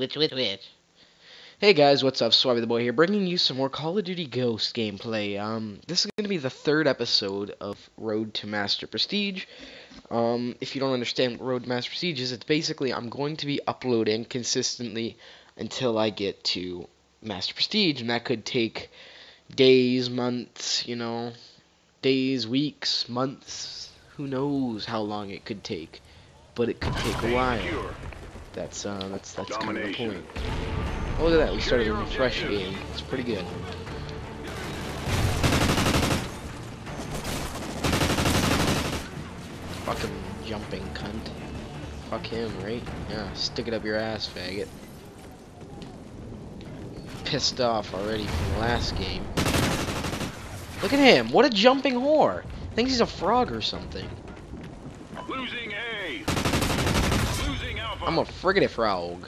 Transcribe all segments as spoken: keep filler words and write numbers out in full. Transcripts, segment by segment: Switch, switch, switch. Hey guys, what's up? SuaveTheBoy here, bringing you some more Call of Duty Ghost gameplay. Um, this is going to be the third episode of Road to Master Prestige. Um, if you don't understand what Road to Master Prestige is, it's basically I'm going to be uploading consistently until I get to Master Prestige, and that could take days, months, you know, days, weeks, months, who knows how long it could take, but it could take a while. That's, uh, that's, that's kind of the point. Oh, look at that, we started a fresh game. It's pretty good. Fucking jumping cunt. Fuck him, right? Yeah, stick it up your ass, faggot. Pissed off already from the last game. Look at him, what a jumping whore! Thinks he's a frog or something. Losing A. Losing Alpha. I'm a friggin' frog.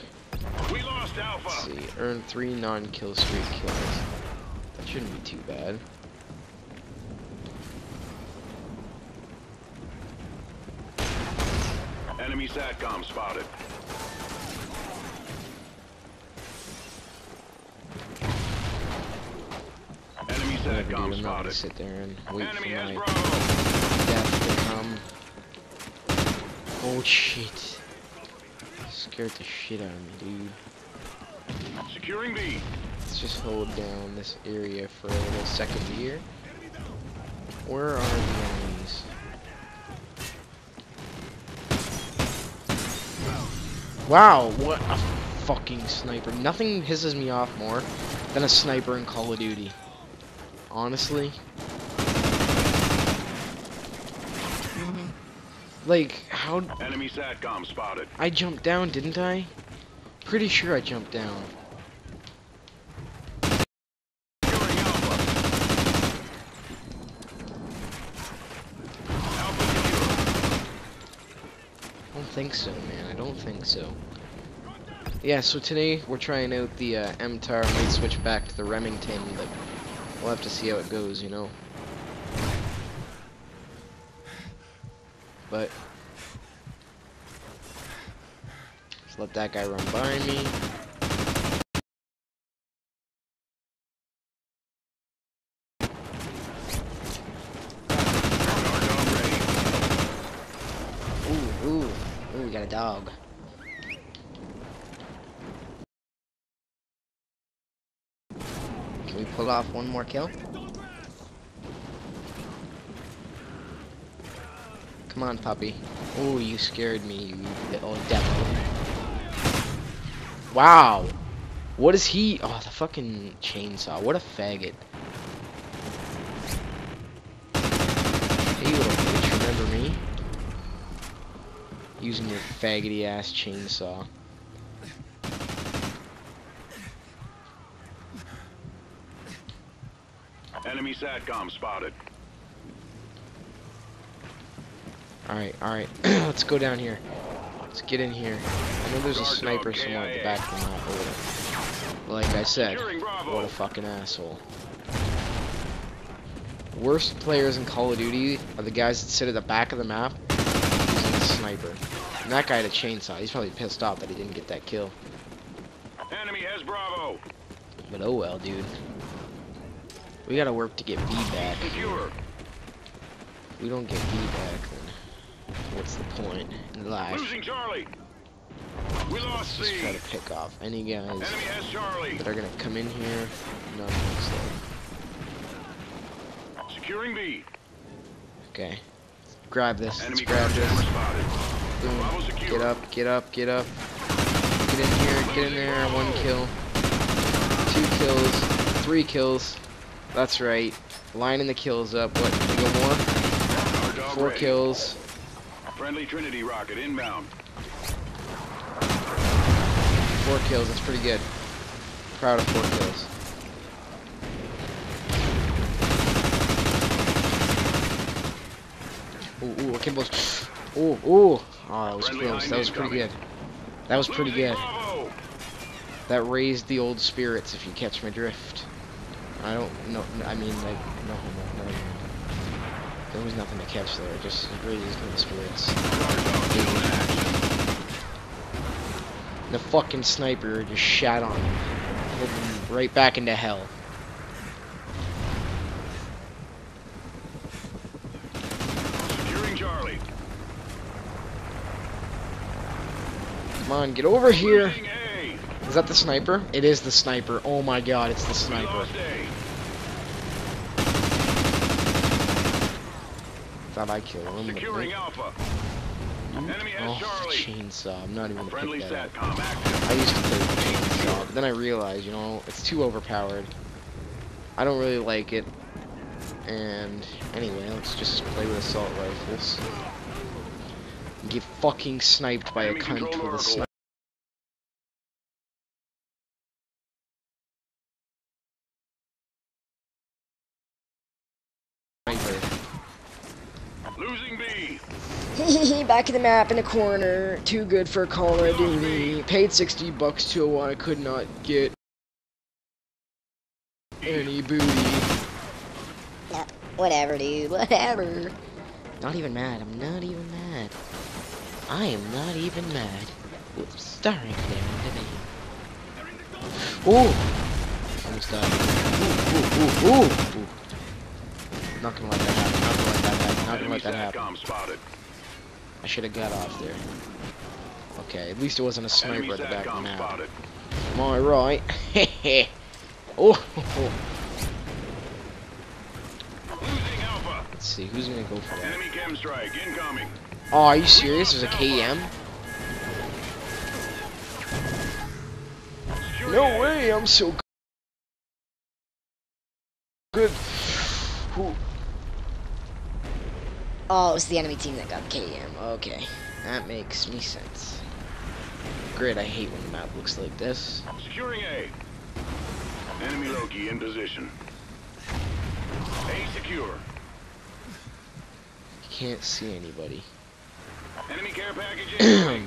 We lost Alpha. Let's see, earn three non-kill streak kills. That shouldn't be too bad. Enemy SATCOM spotted. Enemy SATCOM spotted. I'm not gonna sit there and wait Enemy for my death to come. Oh shit. Scared the shit out of me, dude. Securing B. Let's just hold down this area for a little second here. Where are the enemies? Wow, what a fucking sniper. Nothing pisses me off more than a sniper in Call of Duty. Honestly. Like, how... Enemy SATCOM spotted. I jumped down, didn't I? Pretty sure I jumped down. Alpha. Alpha. I don't think so, man. I don't think so. Yeah, so today we're trying out the uh, M TAR. I might switch back to the Remington, but we'll have to see how it goes, you know? But just let that guy run by me. Ooh, ooh, ooh, we got a dog. Can we pull off one more kill? Come on, puppy. Oh, you scared me, you little devil. Wow. What is he? Oh, the fucking chainsaw. What a faggot. Hey, you little bitch, remember me? Using your faggoty ass chainsaw. Enemy SATCOM spotted. Alright, alright. Let's go down here. Let's get in here. I know there's a sniper somewhere at the back of the map or whatever. Like I said, what a fucking asshole. Worst players in Call of Duty are the guys that sit at the back of the map using a sniper. And that guy had a chainsaw. He's probably pissed off that he didn't get that kill. Enemy has Bravo. But oh well, dude. We gotta work to get B back. We don't get B back then. What's the point in life? Losing Charlie. We lost C. Just try to pick off any guys Enemy has Charlie. That are gonna come in here. No, no, securing B. Okay. Grab this. Let's grab this. Boom. Get up, get up, get up. Get in here, get in there. One kill. Two kills. Three kills. That's right. Lining the kills up. What? Can we go more? Four kills. Friendly Trinity rocket inbound. Four kills, that's pretty good. Proud of four kills. Ooh, ooh, Kimbo's. Ooh, ooh. Oh, that was close. That was pretty good. That was pretty good. That raised the old spirits, if you catch my drift. I don't know. I mean, like, no, no, no. There was nothing to catch there, just raised the spirits. and the fucking sniper just shot on him, him right back into hell. Securing Charlie. Come on, get over here. Is that the sniper? It is the sniper. Oh my god, it's the sniper. Thought I killed him. Securing Alpha. Enemy has Charlie. Chainsaw. I'm not even gonna pick that up. I used to play with the chainsaw, but then I realized, you know, it's too overpowered. I don't really like it. And anyway, let's just play with assault rifles. And get fucking sniped by a cunt with a sniper. Back of the map in the corner, too good for Call of Duty. Paid sixty bucks to a one, I could not get any booty. Nah, whatever, dude, whatever. Not even mad, I'm not even mad. I am not even mad. What's starring there in the name? Ooh! Almost died. Ooh, ooh, ooh, ooh, ooh. Not gonna let that happen, not gonna let that happen, not gonna let that happen. I should have got off there. Okay, at least it wasn't a sniper at the back of the map. Am I right? Hehe. Oh. Let's see, who's gonna go for that? Enemy chem strike incoming. Oh, are you serious? There's a K M? No way! I'm so good. Ooh. Oh, it's the enemy team that got K M. Okay, that makes me sense. Great, I hate when the map looks like this. Securing A. Enemy Loki in position. A secure. Can't see anybody. Enemy care package incoming.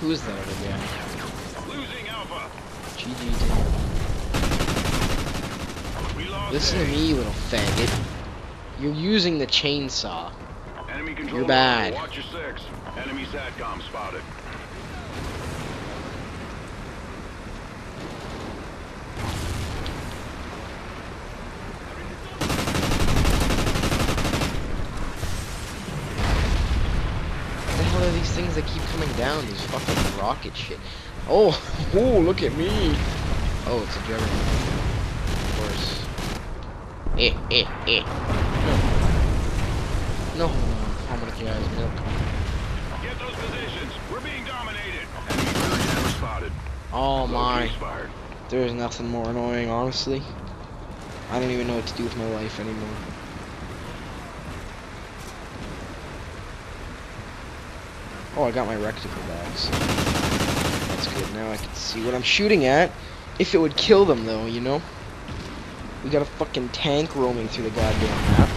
Who is that over there? Losing Alpha. G G. Listen to me, little faggot. You're using the chainsaw. Enemy control. You're bad. Watch your six. Enemy satcom spotted. What the hell are these things that keep coming down? These fucking rocket shit. Oh, oh, look at me. Oh, it's a juggernaut. Of course. Eh, eh, eh. No, I'm gonna get out of milk. Get those positions. We're being dominated. Enemy never spotted. Oh my. There's nothing more annoying, honestly. I don't even know what to do with my life anymore. Oh, I got my reticle back, so that's good. Now I can see what I'm shooting at. If it would kill them, though, you know? We got a fucking tank roaming through the goddamn map.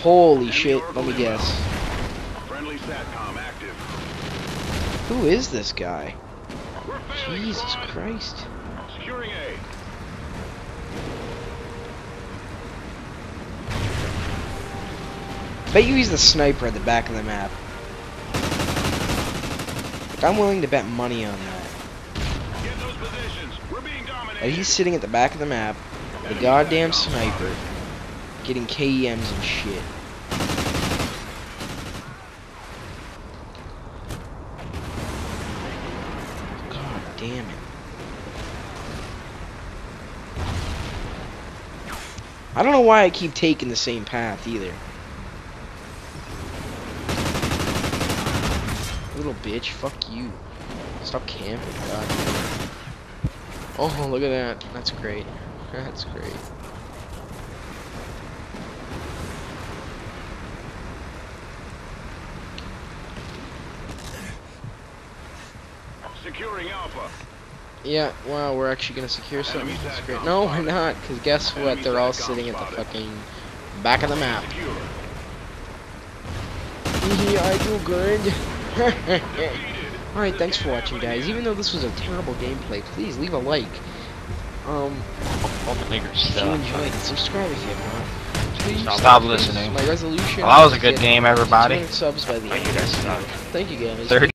Holy shit, let me guess. Who is this guy? Jesus Christ. Bet you he's the sniper at the back of the map. Like, I'm willing to bet money on that. Like, he's sitting at the back of the map, the goddamn sniper. Getting K E Ms and shit. God damn it. I don't know why I keep taking the same path either. Little bitch, fuck you. Stop camping, god. Oh, look at that. That's great. That's great. Securing Alpha. Yeah, wow, we're actually gonna secure something. That's great. No, we're not, because guess what? They're all sitting at the fucking back of the map. Yeah, I do good. Alright, thanks for watching, guys. Even though this was a terrible gameplay, please leave a like. Um, all the bigger stuff. If you enjoyed it, subscribe if you have not. please stop, stop listening. My resolution. Well, that was a good game, everybody. Subs by the end. Thank you guys. Thank you guys. thirty